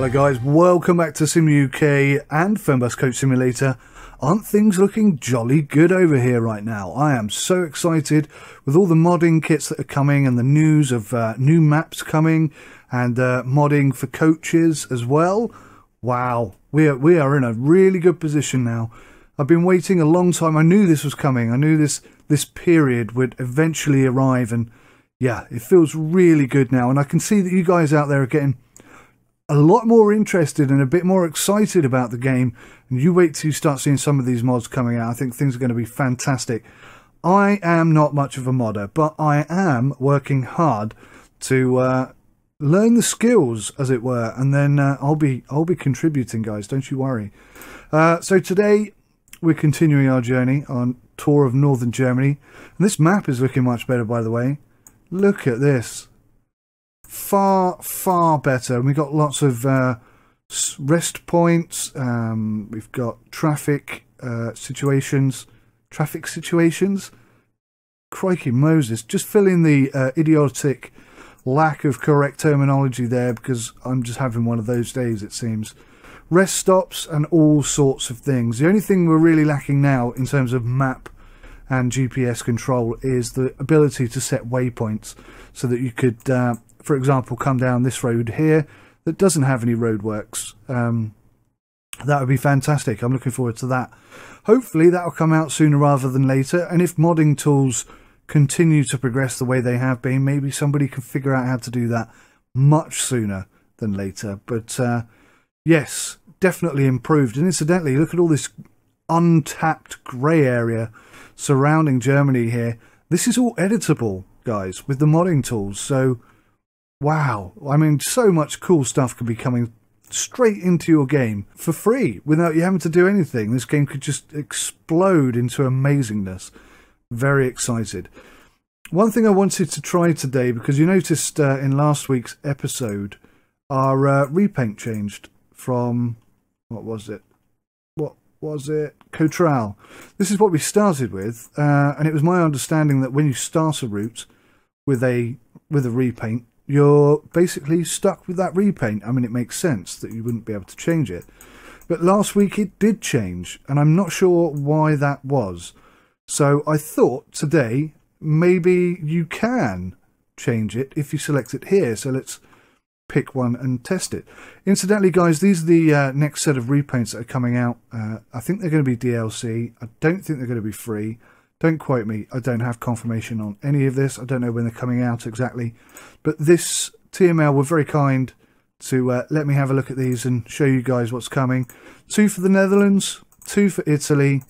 Hello guys, welcome back to Sim UK and Fernbus Coach Simulator. Aren't things looking jolly good over here right now? I am so excited with all the modding kits that are coming and the news of new maps coming and modding for coaches as well. Wow, we are in a really good position now. I've been waiting a long time. I knew this was coming. I knew this period would eventually arrive, and yeah, it feels really good now. And I can see that you guys out there are getting a lot more interested and a bit more excited about the game, and you wait till you start seeing some of these mods coming out. I think things are going to be fantastic. I am not much of a modder, but I am working hard to learn the skills, as it were, and then I'll be contributing, guys, don't you worry. So today we're continuing our journey on tour of northern Germany, and this map is looking much better, by the way. Look at this. Far better, and we've got lots of rest points. We've got traffic situations. Crikey Moses, just fill in the idiotic lack of correct terminology there, because I'm just having one of those days, it seems. Rest stops and all sorts of things. The only thing we're really lacking now in terms of map and GPS control is the ability to set waypoints, so that you could for example, come down this road here that doesn't have any roadworks. That would be fantastic. I'm looking forward to that. Hopefully that'll come out sooner rather than later, and if modding tools continue to progress the way they have been, maybe somebody can figure out how to do that much sooner than later. But yes, definitely improved. And incidentally, look at all this untapped grey area surrounding Germany here. This is all editable, guys, with the modding tools. So wow, I mean, so much cool stuff could be coming straight into your game for free without you having to do anything. This game could just explode into amazingness. Very excited. One thing I wanted to try today, because you noticed in last week's episode, our repaint changed from, what was it? Cotral. This is what we started with, and it was my understanding that when you start a route with a repaint, you're basically stuck with that repaint. I mean, it makes sense that you wouldn't be able to change it. But last week it did change, and I'm not sure why that was. So I thought today maybe you can change it if you select it here. So let's pick one and test it. Incidentally, guys, these are the next set of repaints that are coming out. I think they're going to be DLC. I don't think they're going to be free. Don't quote me, I don't have confirmation on any of this. I don't know when they're coming out exactly. But this TML were very kind to let me have a look at these and show you guys what's coming. 2 for the Netherlands, 2 for Italy,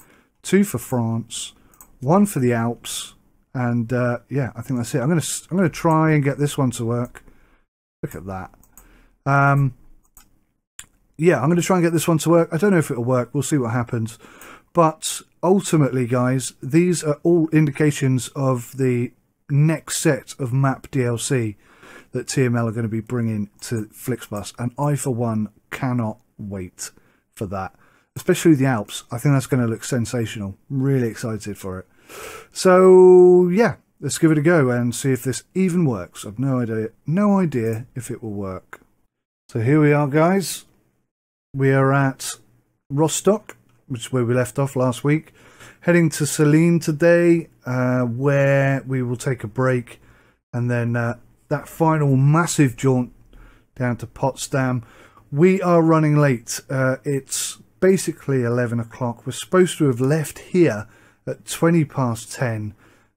2 for France, 1 for the Alps. And yeah, I think that's it. I'm gonna try and get this one to work. Look at that. Yeah, I'm going to try and get this one to work. I don't know if it'll work. We'll see what happens. But ultimately, guys, these are all indications of the next set of map DLC that TML are going to be bringing to Flixbus, and I, for one, cannot wait for that, especially the Alps. I think that's going to look sensational. I'm really excited for it. So yeah, let's give it a go and see if this even works. I've no idea if it will work. So here we are, guys. We are at Rostock, which is where we left off last week, heading to Sellin today, where we will take a break, and then that final massive jaunt down to Potsdam. We are running late. It's basically 11 o'clock. We're supposed to have left here at 20 past 10.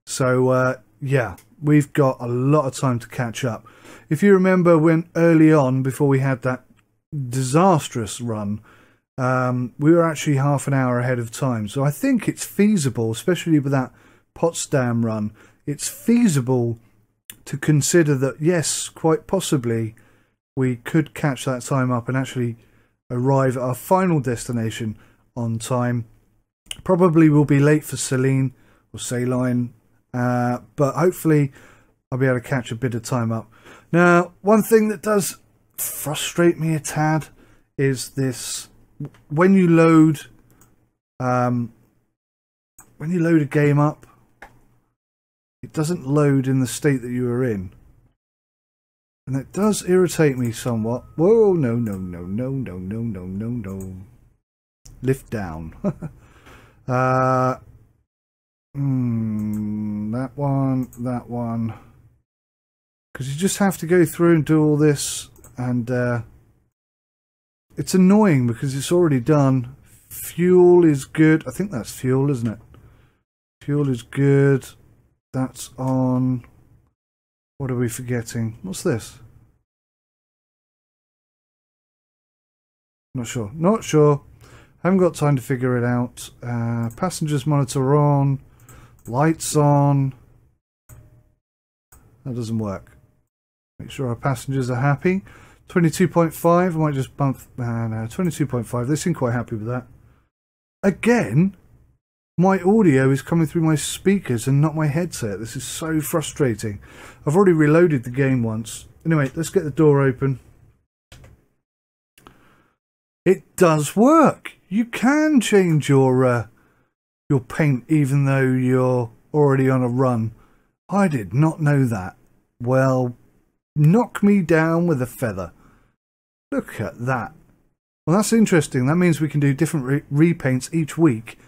So yeah, we've got a lot of time to catch up. If you remember, when early on, before we had that disastrous run, we were actually half an hour ahead of time. So I think it's feasible, especially with that Potsdam run, it's feasible to consider that, yes, quite possibly we could catch that time up and actually arrive at our final destination on time. Probably we'll be late for Sellin or Saline, but hopefully I'll be able to catch a bit of time up. Now, one thing that does frustrate me a tad is this. When you load a game up, it doesn't load in the state that you were in. And it does irritate me somewhat. Whoa, no, no, no, no, no, no, no, no, no. Lift down. That one, that one. Because you just have to go through and do all this. And it's annoying because it's already done. Fuel is good. I think that's fuel, isn't it? Fuel is good. That's on. What are we forgetting? What's this? Not sure. Not sure. Haven't got time to figure it out. Passengers monitor on. Lights on. That doesn't work. Make sure our passengers are happy. 22.5. I might just bump. No, 22.5. They seem quite happy with that. Again, my audio is coming through my speakers and not my headset. This is so frustrating. I've already reloaded the game once. Anyway, let's get the door open. It does work. You can change your paint even though you're already on a run. I did not know that. Well, knock me down with a feather. Look at that. Well, that's interesting. That means we can do different repaints each week.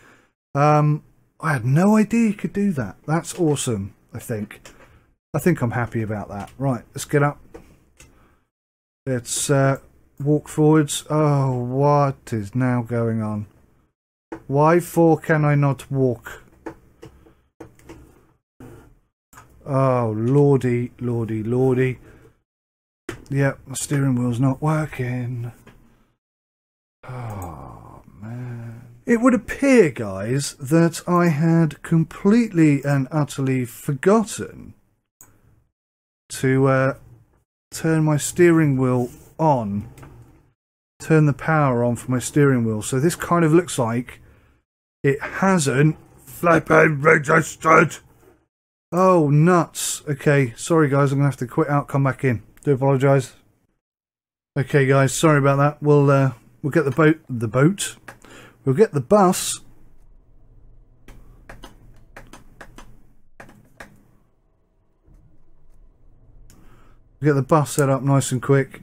I had no idea you could do that. That's awesome, I think. I think I'm happy about that. Right, let's get up. Let's walk forwards. Oh, what is now going on? Why for can I not walk? Oh, lordy, lordy, lordy. Yep, my steering wheel's not working. Oh, man. It would appear, guys, that I had completely and utterly forgotten to turn my steering wheel on, turn the power on for my steering wheel. So this kind of looks like it hasn't flipping registered. Oh, nuts. Okay, sorry, guys, I'm going to have to quit out, come back in. Do apologise. Okay, guys, sorry about that. We'll get the boat. The boat? We'll get the bus. We'll get the bus set up nice and quick.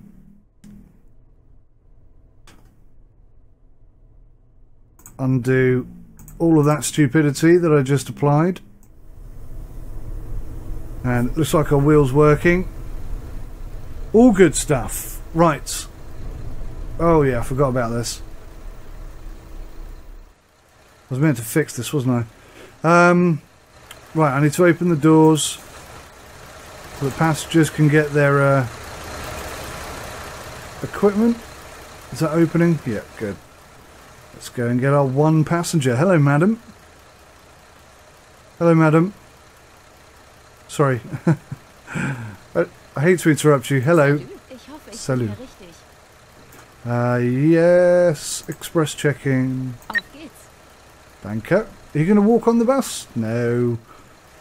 Undo all of that stupidity that I just applied. And it looks like our wheel's working. All good stuff. Right. Oh yeah, I forgot about this. I was meant to fix this, wasn't I? Right, I need to open the doors so the passengers can get their equipment. Is that opening? Yeah, good. Let's go and get our one passenger. Hello, madam. Hello, madam. Sorry. I hate to interrupt you. Hello. Salut. Yes, express checking. Banker. Are you going to walk on the bus? No.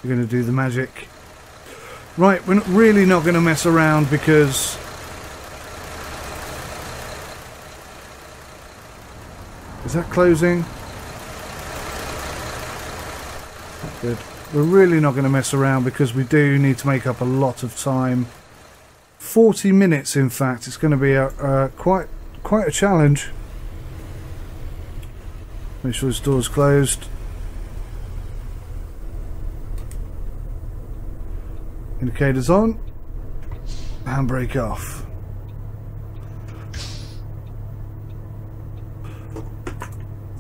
You're going to do the magic. Right, we're really not going to mess around because... Is that closing? Good. We're really not going to mess around because we do need to make up a lot of time. 40 minutes, in fact. It's going to be quite a challenge. Make sure this door's closed. Indicators on. Handbrake off.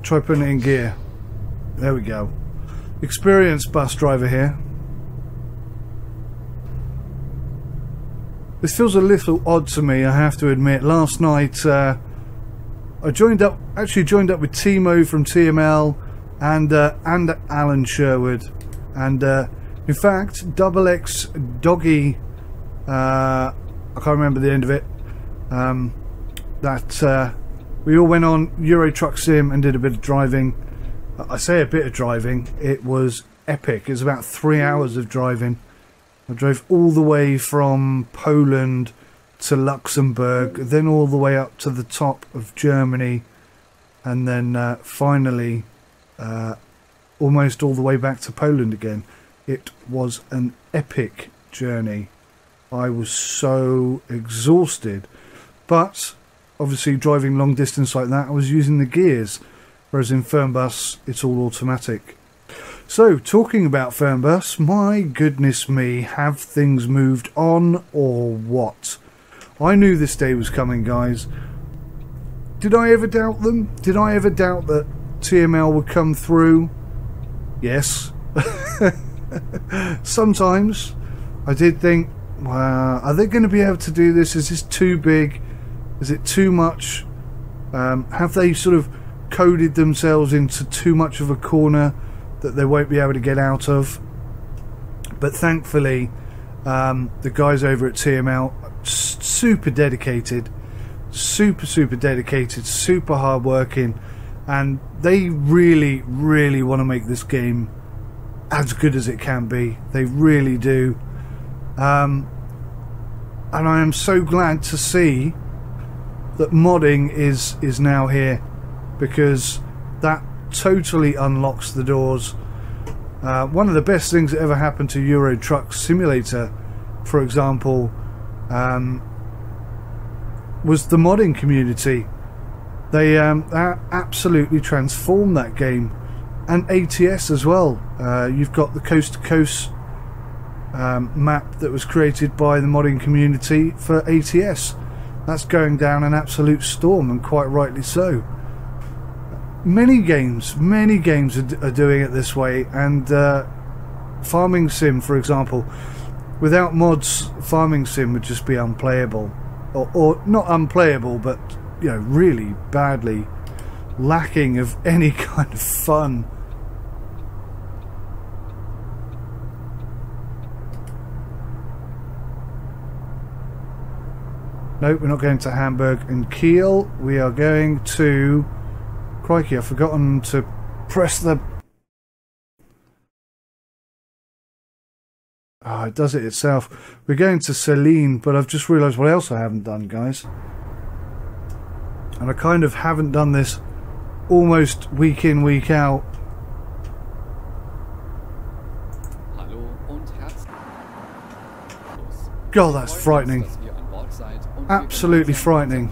Try putting it in gear. There we go. Experienced bus driver here. This feels a little odd to me, I have to admit. Last night, I actually joined up with Timo from TML and Alan Sherwood, and in fact Double X Doggy, I can't remember the end of it, we all went on Euro Truck Sim and did a bit of driving. I say a bit of driving, it was epic. It was about 3 hours of driving. I drove all the way from Poland to Luxembourg, then all the way up to the top of Germany, and then finally almost all the way back to Poland again. It was an epic journey. I was so exhausted. But obviously driving long distance like that, I was using the gears, whereas in Fernbus it's all automatic. So talking about Fernbus, my goodness me, have things moved on or what? I knew this day was coming, guys. Did I ever doubt them? Did I ever doubt that TML would come through? Yes. Sometimes I did think, wow, are they going to be able to do this? Is this too big? Is it too much? Have they sort of coded themselves into too much of a corner that they won't be able to get out of? But thankfully, the guys over at TML are super dedicated, super hard working, and they really, really want to make this game as good as it can be. They really do. And I am so glad to see that modding is now here, because that totally unlocks the doors. One of the best things that ever happened to Euro Truck Simulator, for example, was the modding community. They absolutely transformed that game, and ATS as well. You've got the coast to coast map that was created by the modding community for ATS. That's going down an absolute storm, and quite rightly so. Many games are doing it this way, and Farming Sim, for example, without mods, Farming Sim would just be unplayable, or not unplayable, but, you know, really badly lacking of any kind of fun. No, we're not going to Hamburg and Kiel. We are going to... Crikey, I've forgotten to press the... Ah, oh, it does it itself. We're going to Sellin, but I've just realised what else I haven't done, guys. And I kind of haven't done this almost week in, week out. God, that's frightening. Absolutely frightening.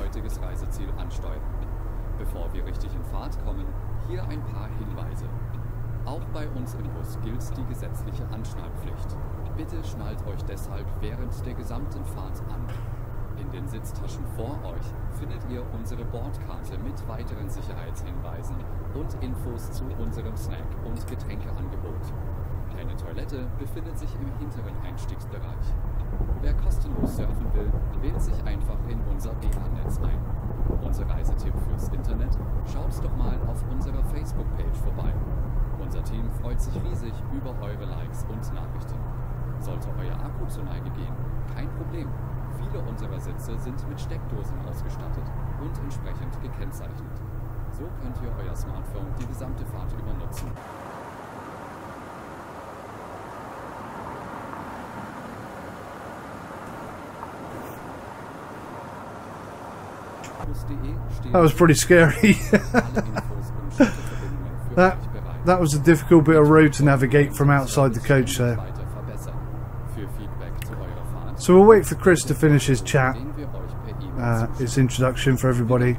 That was pretty scary. That was a difficult bit of road to navigate from outside the coach there. So we'll wait for Chris to finish his chat, his introduction for everybody,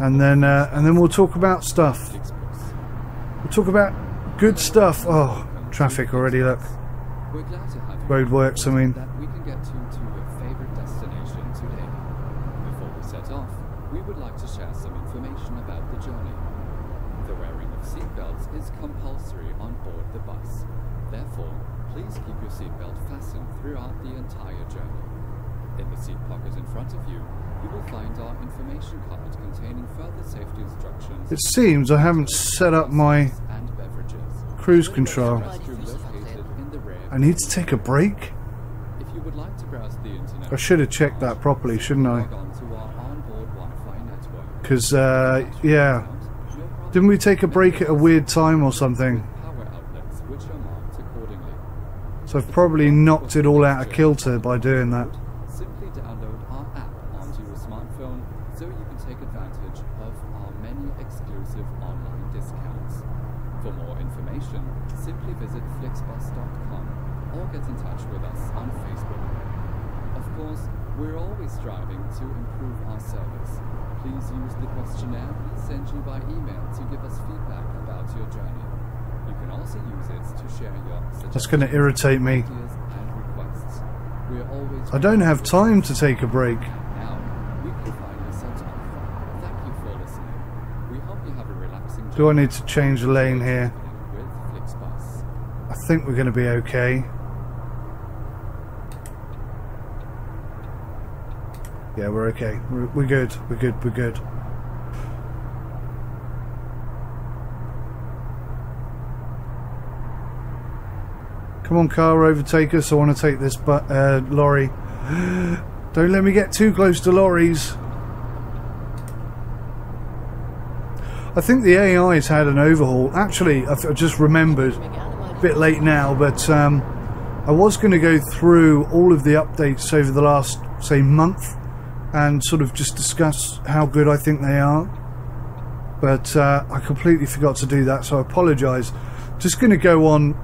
and then we'll talk about stuff. We'll talk about good stuff. Oh, traffic already! Look, roadworks. I mean. It seems I haven't set up my cruise control. I need to take a break? I should have checked that properly, shouldn't I? Because, yeah. Didn't we take a break at a weird time or something? So I've probably knocked it all out of kilter by doing that. Online discounts. For more information, simply visit flixbus.com or get in touch with us on Facebook. Of course, we're always striving to improve our service. Please use the questionnaire we send you by email to give us feedback about your journey. You can also use it to share your suggestions. That's going to irritate me. And requests. We're always I don't have time to take a break. Do I need to change the lane here? I think we're going to be okay. Yeah, we're okay. We're good. We're good. We're good. Come on, car, overtake us. I want to take this lorry. Don't let me get too close to lorries. I think the AI's had an overhaul. Actually, I just remembered, a bit late now, but I was going to go through all of the updates over the last, say, month and sort of just discuss how good I think they are. But I completely forgot to do that, so I apologise. Just going to go on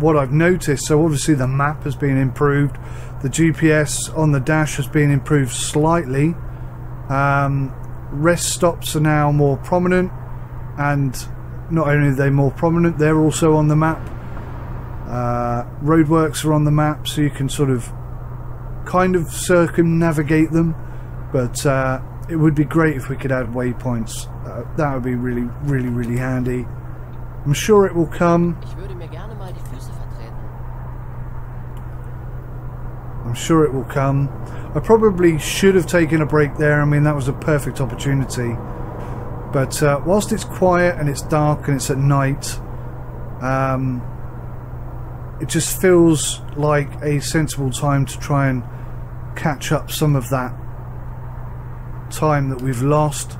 what I've noticed. So obviously the map has been improved. The GPS on the dash has been improved slightly. Rest stops are now more prominent, and not only are they more prominent, they're also on the map. Roadworks are on the map, so you can sort of kind of circumnavigate them, but it would be great if we could add waypoints. That would be really, really, really handy. I'm sure it will come. I'm sure it will come. I probably should have taken a break there. I mean, that was a perfect opportunity. But whilst it's quiet and it's dark and it's at night, it just feels like a sensible time to try and catch up some of that time that we've lost.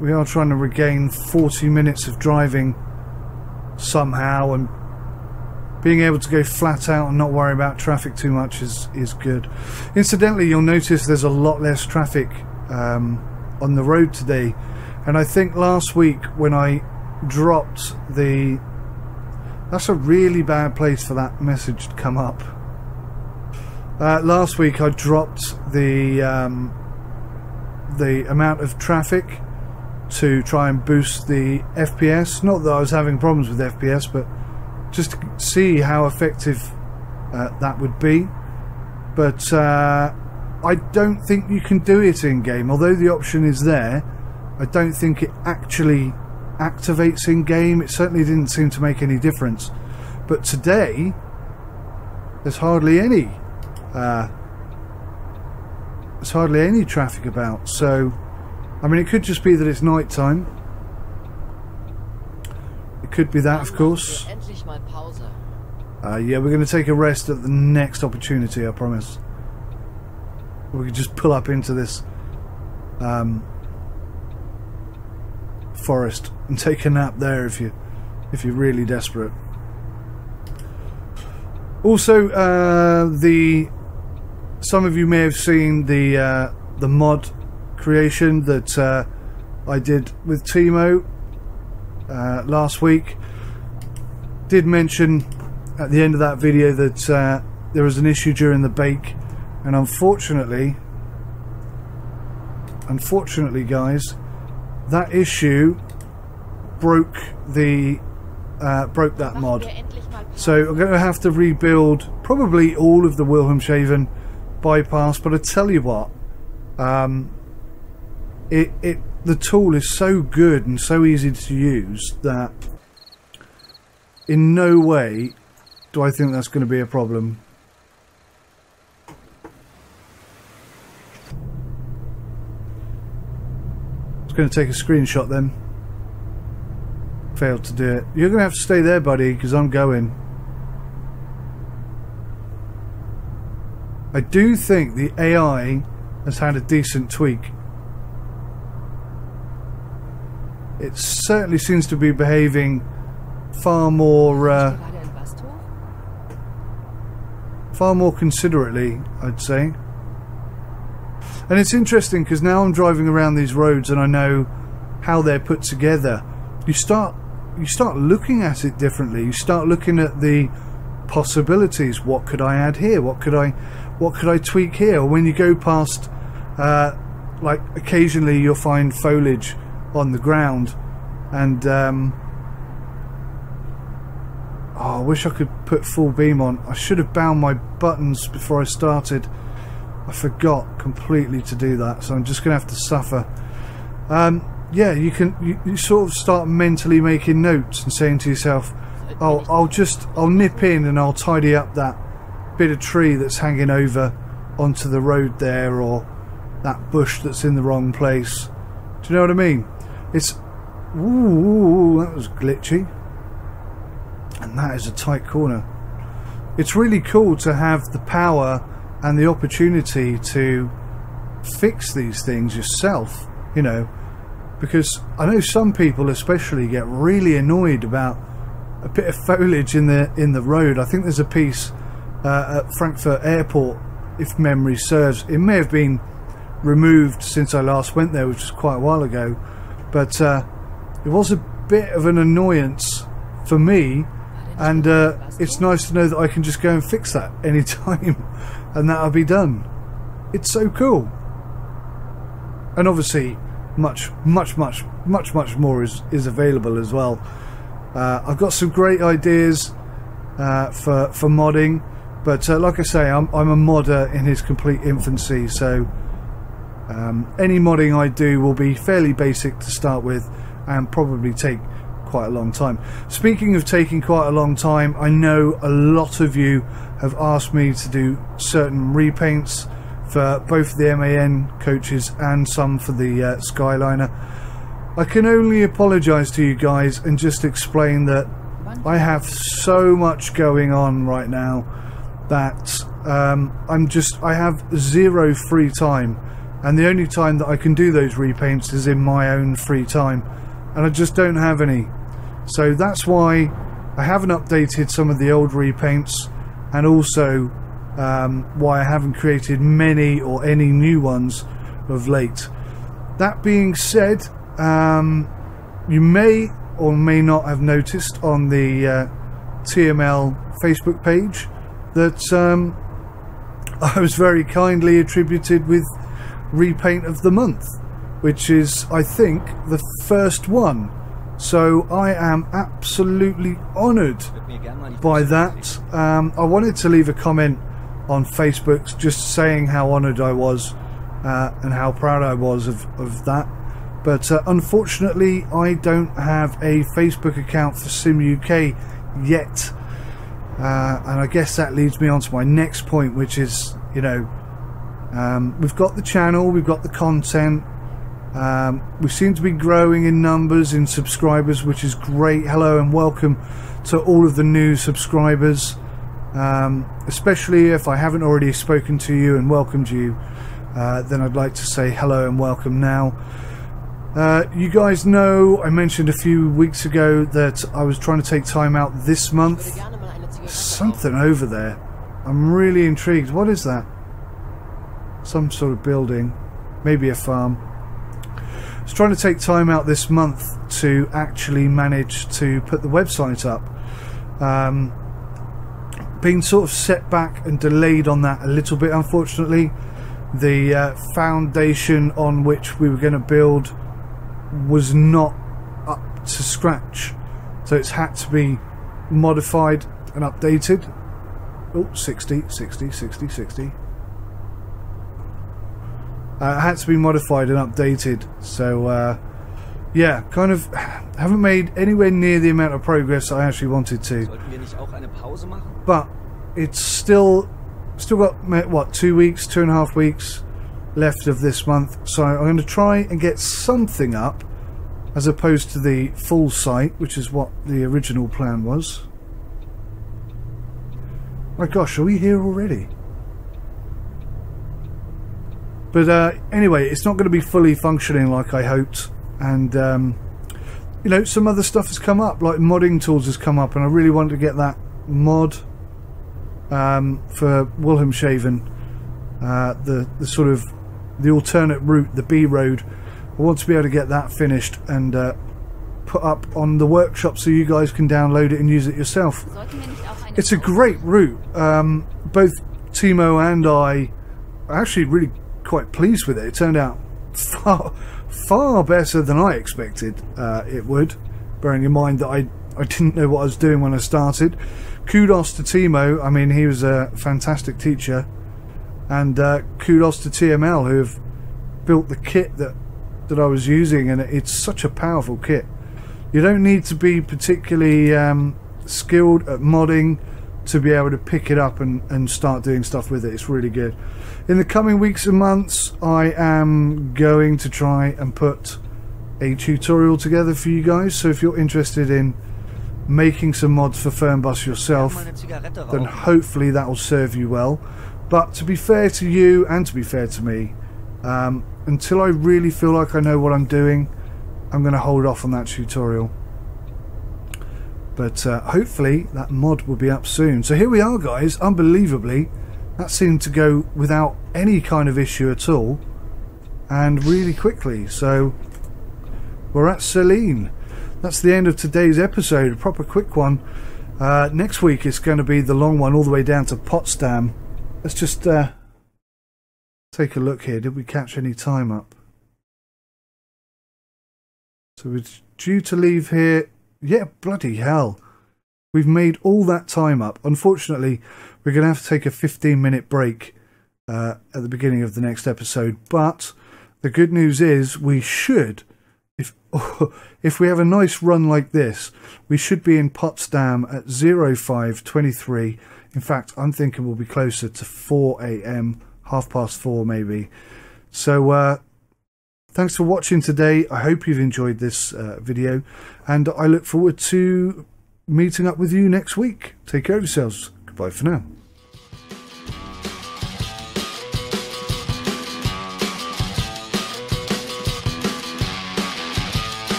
We are trying to regain 40 minutes of driving somehow, and being able to go flat out and not worry about traffic too much is good. Incidentally, you'll notice there's a lot less traffic on the road today. And I think last week when I dropped the... That's a really bad place for that message to come up. Last week I dropped the amount of traffic to try and boost the FPS. Not that I was having problems with FPS, but just to see how effective that would be. But I don't think you can do it in game, although the option is there. I don't think it actually activates in game. It certainly didn't seem to make any difference. But today there's hardly any traffic about. So I mean, it could just be that it's night time. It could be that, of course. Yeah, we're going to take a rest at the next opportunity, I promise. We could just pull up into this forest and take a nap there if you're really desperate. Also, some of you may have seen the mod creation that I did with Timo. Last week did mention at the end of that video that there was an issue during the bake, and unfortunately guys, that issue broke that mod. So I'm going to have to rebuild probably all of the Wilhelmshaven bypass, but I tell you what, the tool is so good and so easy to use that in no way do I think that's going to be a problem. It's going to take a screenshot then. Failed to do it. You're going to have to stay there, buddy, because I'm going. I do think the AI has had a decent tweak. It certainly seems to be behaving far more considerately, I'd say. And it's interesting because now I'm driving around these roads and I know how they're put together. You start looking at it differently. You start looking at the possibilities. What could I add here? What could I tweak here? Or when you go past, like occasionally you'll find foliage on the ground, and oh, I wish I could put full beam on. I should have bound my buttons before I started. I forgot completely to do that, so I'm just gonna have to suffer. Yeah, you sort of start mentally making notes and saying to yourself, oh, I'll nip in and I'll tidy up that bit of tree that's hanging over onto the road there, or that bush that's in the wrong place. Do you know what I mean? It's, ooh, that was glitchy. And that is a tight corner. It's really cool to have the power and the opportunity to fix these things yourself, you know, because I know some people especially get really annoyed about a bit of foliage in the road. I think there's a piece at Frankfurt airport, if memory serves. It may have been removed since I last went there, which was quite a while ago, but it was a bit of an annoyance for me, and it's nice to know that I can just go and fix that anytime and that'll be done. It's so cool. And obviously much more is available as well. I've got some great ideas for modding, but like I say, I'm a modder in his complete infancy, so any modding I do will be fairly basic to start with and probably take quite a long time. Speaking of taking quite a long time, I know a lot of you have asked me to do certain repaints for both the MAN coaches and some for the Skyliner. I can only apologise to you guys and just explain that I have so much going on right now that I have zero free time, and the only time that I can do those repaints is in my own free time, and I just don't have any. So that's why I haven't updated some of the old repaints, and also why I haven't created many or any new ones of late. That being said, you may or may not have noticed on the TML Facebook page that I was very kindly attributed with Repaint of the Month, which is, I think, the first one. So I am absolutely honoured by that. I wanted to leave a comment on Facebook just saying how honoured I was and how proud I was of that. But unfortunately, I don't have a Facebook account for Sim UK yet. And I guess that leads me on to my next point, which is, you know, we've got the channel, we've got the content. We seem to be growing in numbers, in subscribers, which is great. Hello and welcome to all of the new subscribers, especially if I haven't already spoken to you and welcomed you, then I'd like to say hello and welcome now. You guys know I mentioned a few weeks ago that I was trying to take time out this month. Something over there, I'm really intrigued. What is that? Some sort of building, maybe a farm. I was trying to take time out this month to actually manage to put the website up. Been sort of set back and delayed on that a little bit, unfortunately. The foundation on which we were going to build was not up to scratch, so it's had to be modified and updated. Oh, 60. It had to be modified and updated, so yeah, kind of haven't made anywhere near the amount of progress I actually wanted to. But it's still got, what, 2 weeks, 2.5 weeks left of this month, so I'm going to try and get something up as opposed to the full site, which is what the original plan was. My gosh, are we here already? But anyway, it's not going to be fully functioning like I hoped, and you know, some other stuff has come up, like modding tools has come up, and I really wanted to get that mod for Wilhelmshaven, the sort of the alternate route, the B road. I want to be able to get that finished and put up on the workshop so you guys can download it and use it yourself. It's a great route. Both Timo and I are actually really quite pleased with it. It turned out far better than I expected it would, bearing in mind that I didn't know what I was doing when I started. Kudos to Timo. I mean, he was a fantastic teacher. And kudos to TML, who have built the kit that I was using, and it's such a powerful kit. You don't need to be particularly skilled at modding to be able to pick it up and start doing stuff with it. It's really good. In the coming weeks and months, I am going to try and put a tutorial together for you guys, so if you're interested in making some mods for Fernbus yourself, then hopefully that will serve you well. But to be fair to you and to be fair to me, until I really feel like I know what I'm doing, I'm going to hold off on that tutorial. But hopefully that mod will be up soon. So here we are, guys. Unbelievably, that seemed to go without any kind of issue at all, and really quickly. So we're at Sellin. That's the end of today's episode, a proper quick one. Next week it's going to be the long one, all the way down to Potsdam. Let's just take a look here. Did we catch any time up? So we're due to leave here. Yeah, bloody hell, we've made all that time up. Unfortunately, we're going to have to take a 15-minute break at the beginning of the next episode. But the good news is, we should, if we have a nice run like this, we should be in Potsdam at 05:23. In fact, I'm thinking we'll be closer to 4 a.m, 4:30 maybe. So thanks for watching today. I hope you've enjoyed this video, and I look forward to meeting up with you next week. Take care of yourselves. Goodbye for now.